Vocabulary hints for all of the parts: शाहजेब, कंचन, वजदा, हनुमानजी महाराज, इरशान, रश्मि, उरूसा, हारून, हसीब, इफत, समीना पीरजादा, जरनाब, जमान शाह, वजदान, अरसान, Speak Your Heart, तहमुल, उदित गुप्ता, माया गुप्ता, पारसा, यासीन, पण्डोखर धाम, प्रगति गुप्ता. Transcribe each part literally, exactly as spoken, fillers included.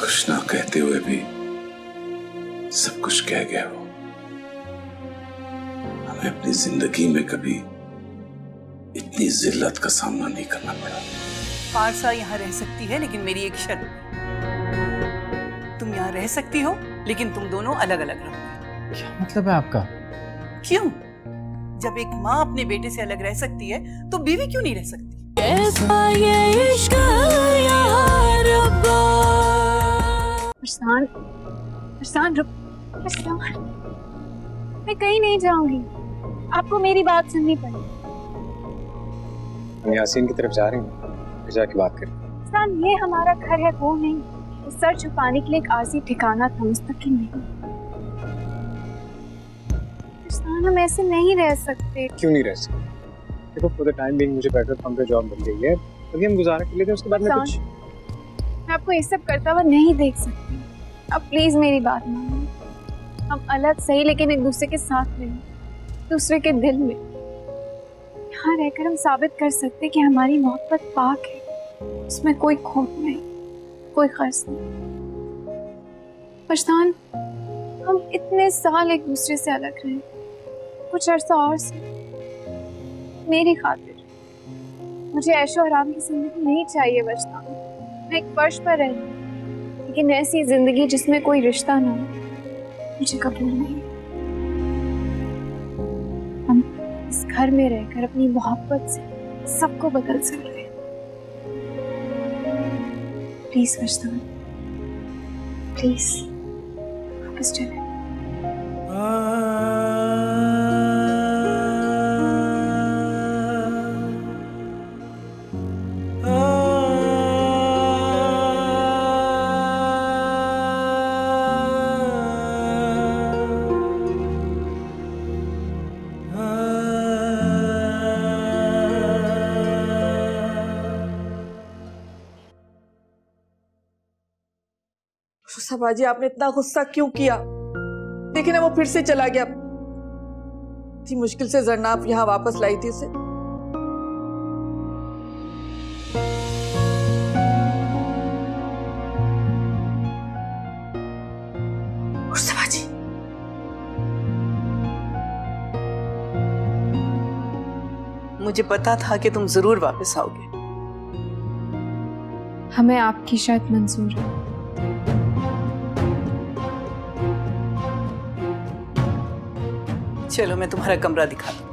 कुछ ना कहते हुए भी सब कुछ कह गया हो। हमें अपनी जिंदगी में कभी इतनी जिल्लत का सामना नहीं करना पड़ा। पांच साल यहाँ रह सकती है, लेकिन मेरी एक शर्त, तुम यहाँ रह सकती हो लेकिन तुम दोनों अलग अलग रहोगे। क्या मतलब है आपका? क्यों? जब एक माँ अपने बेटे से अलग रह सकती है तो बीवी क्यों नहीं रह सकती? ऐसा ये इश्क़ या रब्बा। अरसान, अरसान रुक, अरसान, मैं कहीं नहीं जाऊंगी, आपको मेरी बात सुननी पड़ेगी। मैं यासीन की तरफ जा रही हूँ, जाके बात करें। अरसान, ये हमारा घर है वो नहीं, सर छुपाने के लिए एक आर्जी ठिकाना था, मुस्तकिल नहीं। हम ऐसे नहीं रह सकते। क्यों नहीं रह सकते? देखो for the time being मुझे पेट्रोल पंप पे जॉब मिल गई है, अभी हम गुजारा कर लेते हैं, उसके बाद में कुछ। मैं आपको ये सब करता हुआ नहीं देख सकती, अब प्लीज मेरी बात मानो। हम अलग सही लेकिन एक दूसरे के साथ में, दूसरे के दिल में। यहाँ रहकर हम साबित कर सकते कि हमारी मोहब्बत पाक है, उसमें कोई खोट नहीं, कोई खर्च नहीं। पछतान, हम इतने साल एक दूसरे से अलग रहे, कुछ अर्सा और से मेरी खातिर। मुझे ऐशो आराम की जिंदगी नहीं चाहिए वजदा। मैं एक फर्श पर रही हूँ, लेकिन ऐसी जिंदगी जिसमें कोई रिश्ता ना हो मुझे कबूल नहीं। हम इस घर में रहकर अपनी मोहब्बत से सबको बदल सकते हैं। प्लीज वजदा, प्लीज वापस चले। बाजी, आपने इतना गुस्सा क्यों किया? देखिए ना, वो फिर से चला गया। थी मुश्किल से जरनाब यहाँ वापस लाई थी उसे। मुझे पता था कि तुम जरूर वापस आओगे। हमें आपकी शर्त मंजूर है। चलो, मैं तुम्हारा कमरा दिखा दूँ।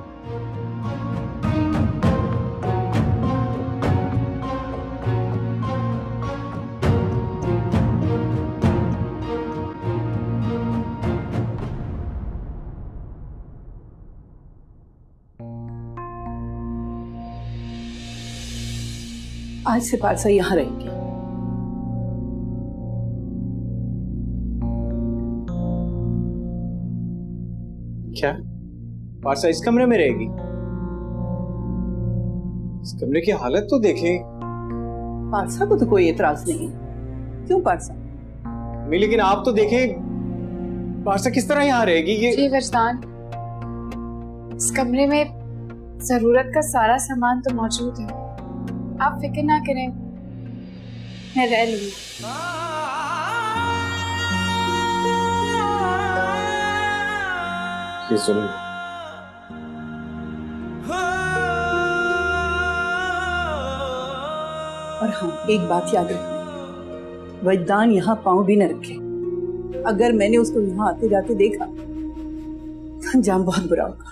आज से पालसा यहाँ रहेंगे। क्या पारसा इस कमरे में रहेगी? इस कमरे की हालत तो देखें। पारसा को तो कोई एतराज नहीं। क्यों पारसा? मैं लेकिन आप तो देखें पारसा किस तरह यहाँ रहेगी। ये जी वजदान, इस कमरे में जरूरत का सारा सामान तो मौजूद है, आप फिक्र ना करें, मैं रह लूंगी। ये सुनो, और हाँ, एक बात याद रखना, वजदान यहाँ पाँव भी न रखे। अगर मैंने उसको यहाँ आते जाते देखा तो अंजाम बहुत बुरा होगा।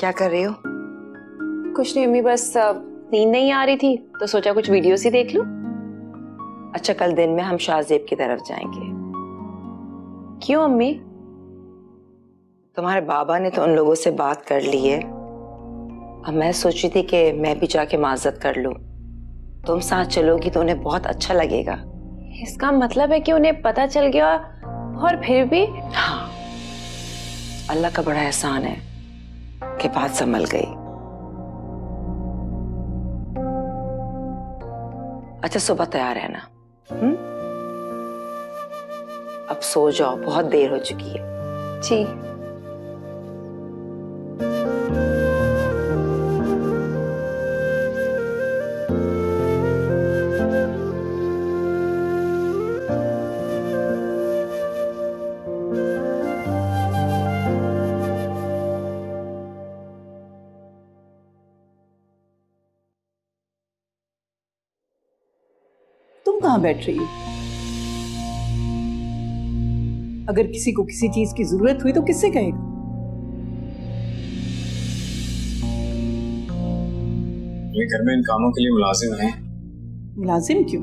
क्या कर रहे हो? कुछ नहीं अम्मी, बस नींद नहीं आ रही थी तो सोचा कुछ वीडियोस ही देख लूं। अच्छा, कल दिन में हम शाहजेब की तरफ जाएंगे। क्यों अम्मी? तुम्हारे बाबा ने तो उन लोगों से बात कर ली है। अब मैं सोची थी कि मैं भी जाके माजत कर लूं। तुम साथ चलोगी तो उन्हें बहुत अच्छा लगेगा। इसका मतलब है कि उन्हें पता चल गया और फिर भी? हाँ, अल्लाह का बड़ा एहसान है कि बात संभल गई। अच्छा, सुबह तैयार रहना। हम्म, अब सो जाओ, बहुत देर हो चुकी है। जी। कहाँ बैठ रही है? अगर किसी को किसी चीज की जरूरत हुई तो किससे कहेगा? ये घर में इन कामों के लिए मुलाजिम है। मुलाजिम क्यों?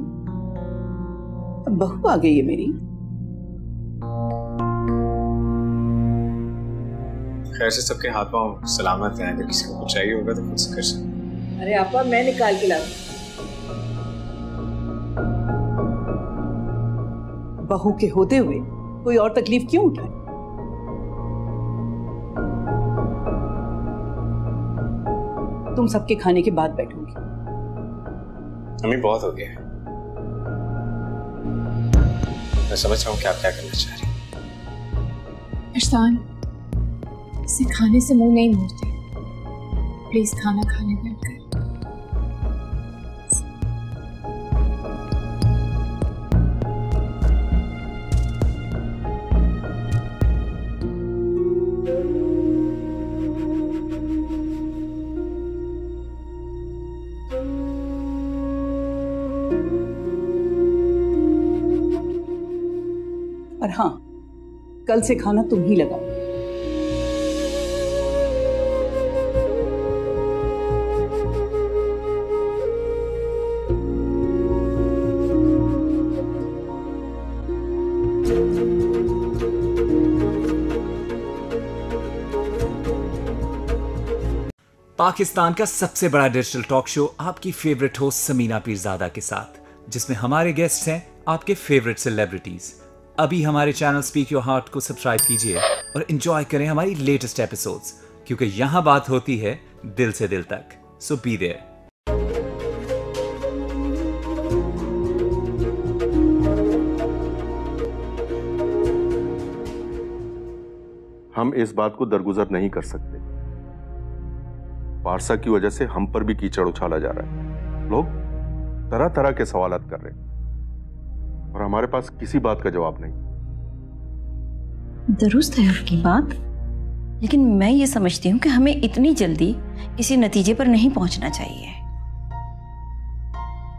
अब बहू आ गई है मेरी। खैर से सबके हाथ पांव सलामत हैं। अगर किसी को कुछ चाहिए होगा तो खुद से कर सकते। अरे आपा, मैं निकाल के लाऊंगी। बहू के होते हुए कोई और तकलीफ क्यों उठाए? तुम सबके खाने के बाद बैठोगी। मम्मी, बहुत हो गया है। मैं समझ रहा हूँ कि आप क्या करना चाह रही हैं। इरशान, इसे खाने से मुंह नहीं मोड़ते। प्लीज खाना खाने बैठ कर। और हाँ, कल से खाना तुम ही लगाओ। पाकिस्तान का सबसे बड़ा डिजिटल टॉक शो आपकी फेवरेट होस्ट समीना पीरजादा के साथ, जिसमें हमारे गेस्ट हैं आपके फेवरेट सेलिब्रिटीज। अभी हमारे चैनल स्पीक योर हार्ट को सब्सक्राइब कीजिए और एंजॉय करें हमारी लेटेस्ट एपिसोड्स, क्योंकि यहाँ बात होती है दिल से दिल तक। So be there. हम इस बात को दरगुजर नहीं कर सकते। पारसा की वजह से हम पर भी कीचड़ उछाला जा रहा है। लोग तरह तरह के सवालात कर रहे हैं और हमारे पास किसी बात का जवाब नहीं। दुरुस्त है आपकी बात, लेकिन मैं ये समझती हूँ कि हमें इतनी जल्दी किसी नतीजे पर नहीं पहुंचना चाहिए।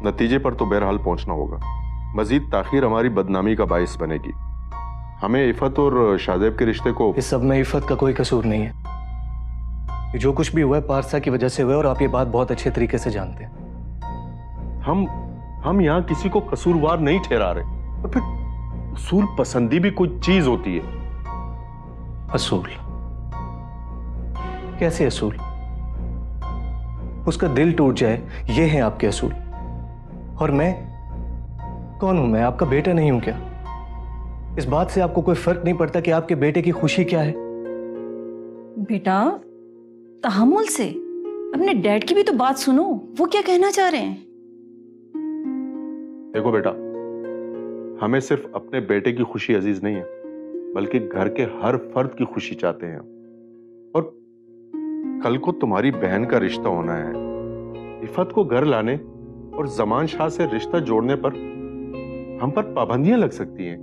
नतीजे पर तो बहरहाल पहुंचना होगा। मजीद ताखीर हमारी बदनामी का बायस बनेगी। हमें इफत और शाहजेब के रिश्ते को। इस सब में इफत का कोई कसूर नहीं है। ये जो कुछ भी हुआ है पारसा की वजह से हुआ है, और आप ये बात बहुत अच्छे तरीके से जानते हैं। हम हम यहाँ किसी को कसूरवार नहीं ठहरा रहे, और फिर असूल पसंदी भी कोई चीज होती है। असूल? कैसे असूल? उसका दिल टूट जाए, ये है आपके असूल। और मैं कौन हूं? मैं आपका बेटा नहीं हूं क्या? इस बात से आपको कोई फर्क नहीं पड़ता कि आपके बेटे की खुशी क्या है? बेटा, तहमुल से अपने डैड की भी तो बात सुनो, वो क्या कहना चाह रहे हैं। देखो बेटा, हमें सिर्फ अपने बेटे की खुशी अजीज नहीं है, बल्कि घर के हर फर्द की खुशी चाहते हैं। और कल को तुम्हारी बहन का रिश्ता होना है। इफत को घर लाने और जमान शाह से रिश्ता जोड़ने पर हम पर पाबंदियां लग सकती हैं।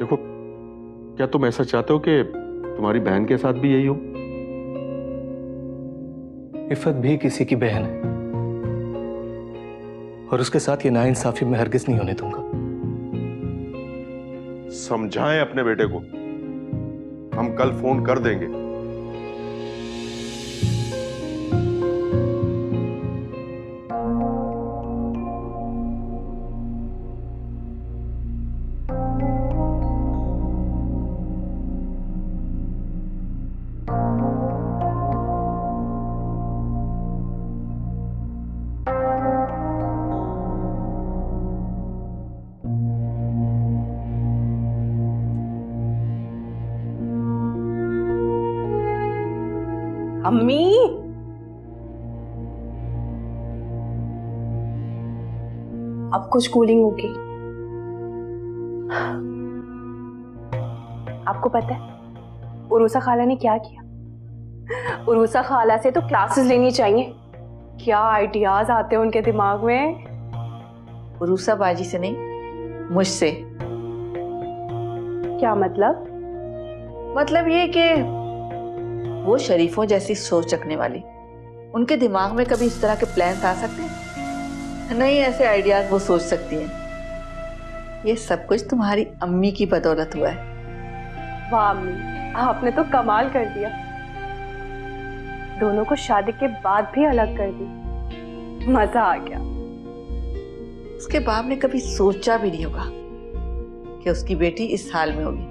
देखो, क्या तुम ऐसा चाहते हो कि तुम्हारी बहन के साथ भी यही हो? इफत भी किसी की बहन है, और उसके साथ ये नाइंसाफी में हरगिज नहीं होने दूंगा। समझाएं अपने बेटे को, हम कल फोन कर देंगे। अम्मी, अब कुछ कूलिंग होगी। आपको पता है उरूसा खाला ने क्या किया? उरूसा खाला से तो क्लासेस लेनी चाहिए। क्या आइडियाज आते हैं उनके दिमाग में। उरूसा बाजी से नहीं, मुझसे। क्या मतलब? मतलब ये कि वो शरीफों जैसी सोच रखने वाली, उनके दिमाग में कभी इस तरह के प्लान्स आ सकते हैं? नहीं, ऐसे आइडियाज वो सोच सकती हैं। ये सब कुछ तुम्हारी अम्मी की बदौलत हुआ है। वाह अम्मी, आपने तो कमाल कर दिया। दोनों को शादी के बाद भी अलग कर दी। मजा आ गया। उसके बाप ने कभी सोचा भी नहीं होगा कि उसकी बेटी इस हाल में होगी।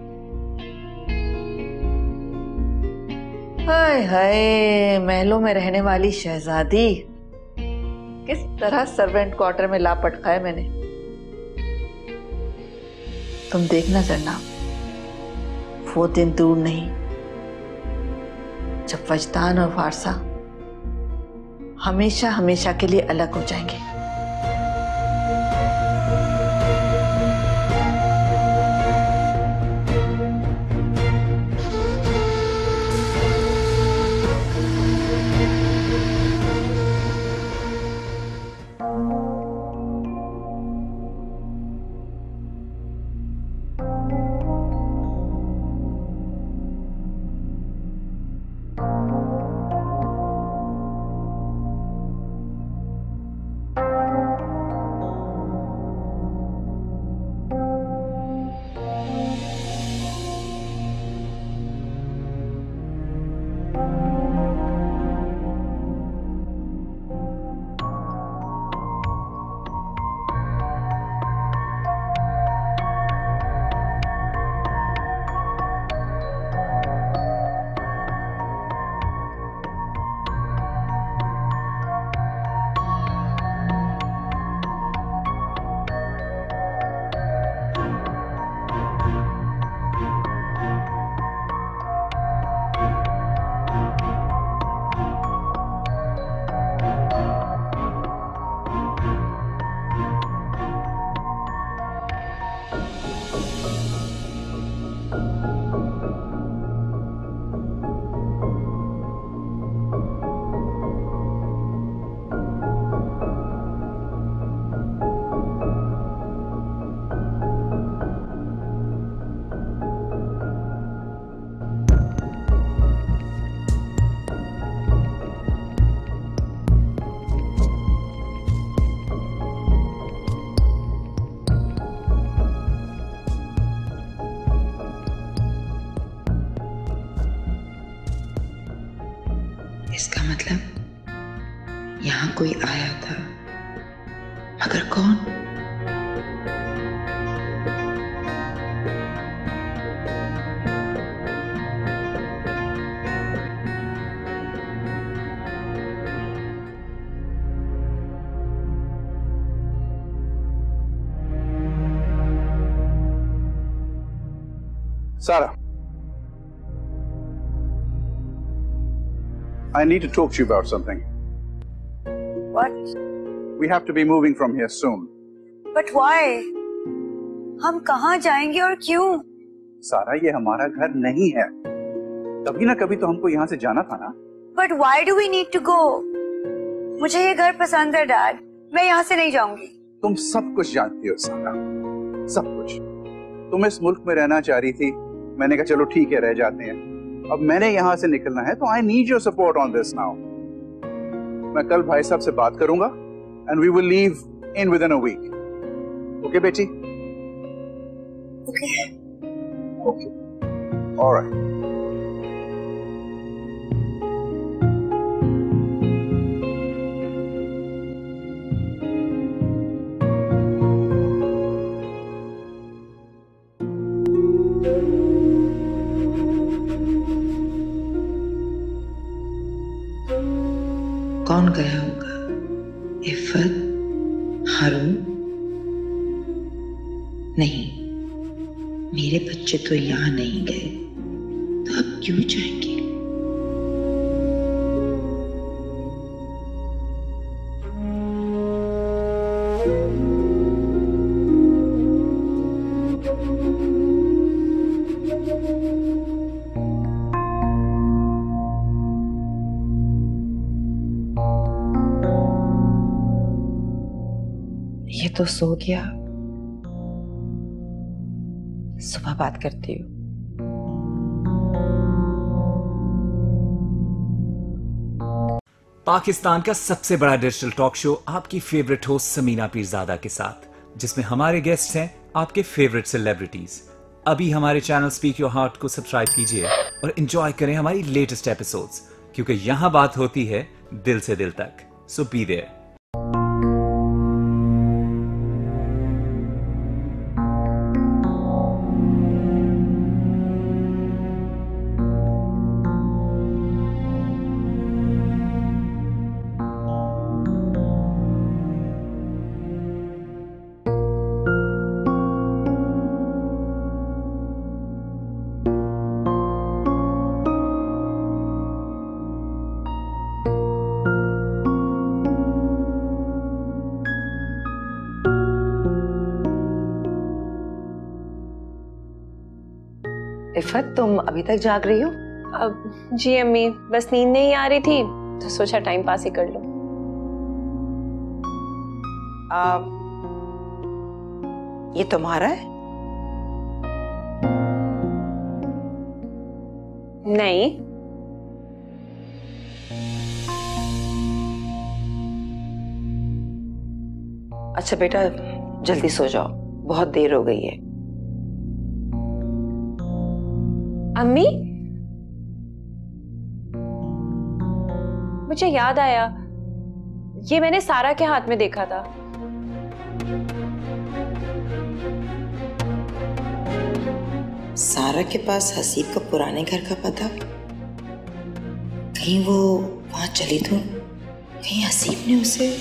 हाय हाय, महलों में रहने वाली शहजादी, किस तरह सर्वेंट क्वार्टर में लापट खाया मैंने। तुम देखना जरना, वो दिन दूर नहीं जब वजदान और वारसा हमेशा हमेशा के लिए अलग हो जाएंगे। इसका मतलब यहाँ कोई आया था, मगर कौन? सारा, I need to talk to you about something. What? We have to be moving from here soon. But why? हम कहाँ जाएंगे और क्यों? सारा, ये हमारा घर नहीं है। कभी ना कभी तो हमको यहाँ से जाना था ना। But why do we need to go? मुझे ये घर पसंद है डैड। मैं यहाँ से नहीं जाऊँगी। तुम सब कुछ जानती हो सारा, सब कुछ। तुम इस मुल्क में रहना चाह रही थी, मैंने कहा चलो ठीक है रह जाते हैं। अब मैंने यहाँ से निकलना है, तो I need your support on this now. मैं कल भाई साहब से बात करूंगा and we will leave in within a week. Okay बेटी? Okay. Okay. All right. कौन गया होगा? इफ़त, हारून? नहीं, मेरे बच्चे तो यहाँ नहीं गए, तो अब क्यों जाएंगे? तो सो गया, सुबह बात करती हूँ। पाकिस्तान का सबसे बड़ा डिजिटल टॉक शो आपकी फेवरेट होस्ट समीना पीरजादा के साथ, जिसमें हमारे गेस्ट हैं आपके फेवरेट सेलिब्रिटीज। अभी हमारे चैनल स्पीक योर हार्ट को सब्सक्राइब कीजिए और एंजॉय करें हमारी लेटेस्ट एपिसोड्स, क्योंकि यहाँ बात होती है दिल से दिल तक। So be there. इफ़त, तुम अभी तक जाग रही हो? अब जी अम्मी, बस नींद नहीं आ रही थी तो सोचा टाइम पास ही कर लो। आ, ये तुम्हारा है? नहीं, अच्छा बेटा जल्दी सो जाओ, बहुत देर हो गई है। अम्मी, मुझे याद आया, ये मैंने सारा के हाथ में देखा था। सारा के पास हसीब का पुराने घर का पता, कहीं वो वहां चली तो कहीं हसीब ने उसे।